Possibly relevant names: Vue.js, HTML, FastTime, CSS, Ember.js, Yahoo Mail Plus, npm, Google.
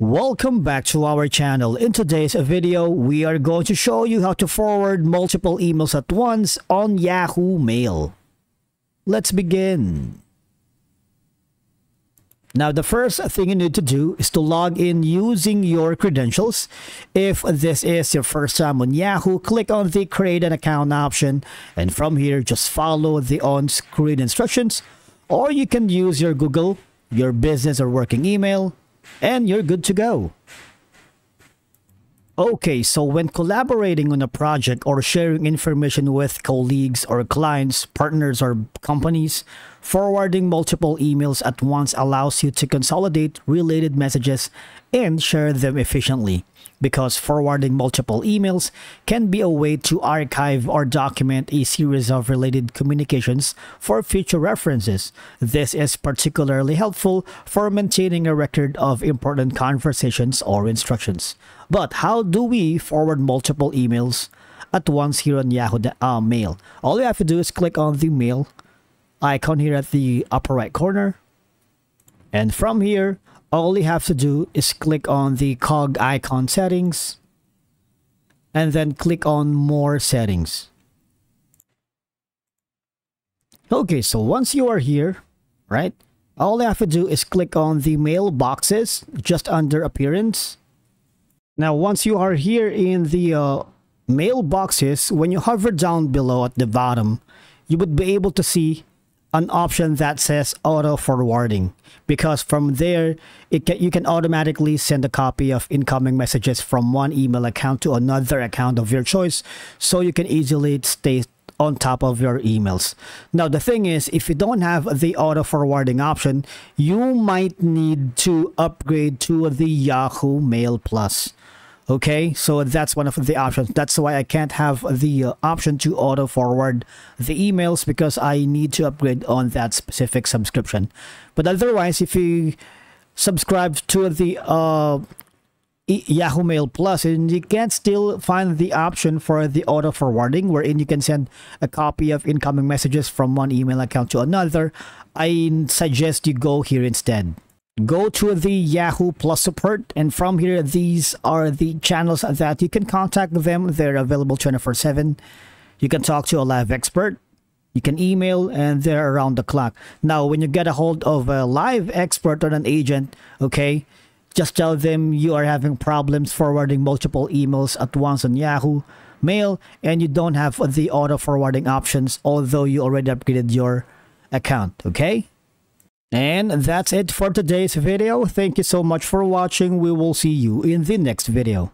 Welcome back to our channel. In today's video, we are going to show you how to forward multiple emails at once on Yahoo Mail. Let's begin. Now, the first thing you need to do is to log in using your credentials. If this is your first time on Yahoo, click on the Create an Account option, and from here, just follow the on-screen instructions, or you can use your Google, your business or working email, and you're good to go. Okay, so when collaborating on a project or sharing information with colleagues or clients, partners or companies, forwarding multiple emails at once allows you to consolidate related messages and share them efficiently, because forwarding multiple emails can be a way to archive or document a series of related communications for future references. This is particularly helpful for maintaining a record of important conversations or instructions. But how do we forward multiple emails at once here on Yahoo Mail? All you have to do is click on the mail icon here at the upper right corner, and from here, all you have to do is click on the cog icon settings and then click on more settings. Okay, so once you are here, right, all you have to do is click on the mailboxes just under appearance. Now, once you are here in the mailboxes, when you hover down below at the bottom, you would be able to see an option that says auto forwarding, because from there you can automatically send a copy of incoming messages from one email account to another account of your choice, so you can easily stay on top of your emails. Now, the thing is, if you don't have the auto forwarding option, you might need to upgrade to the Yahoo Mail Plus. Okay, so that's one of the options. That's why I can't have the option to auto forward the emails, because I need to upgrade on that specific subscription. But otherwise, if you subscribe to the Yahoo Mail Plus, and you can still find the option for the auto forwarding, wherein you can send a copy of incoming messages from one email account to another, I suggest you go here instead. Go to the Yahoo Plus support, and from here, these are the channels that you can contact them. They're available 24/7. You can talk to a live expert, you can email, and they're around the clock. Now, when you get a hold of a live expert or an agent, okay, just tell them you are having problems forwarding multiple emails at once on Yahoo Mail, and you don't have the auto forwarding options, although you already upgraded your account, okay? And that's it for today's video. Thank you so much for watching. We will see you in the next video.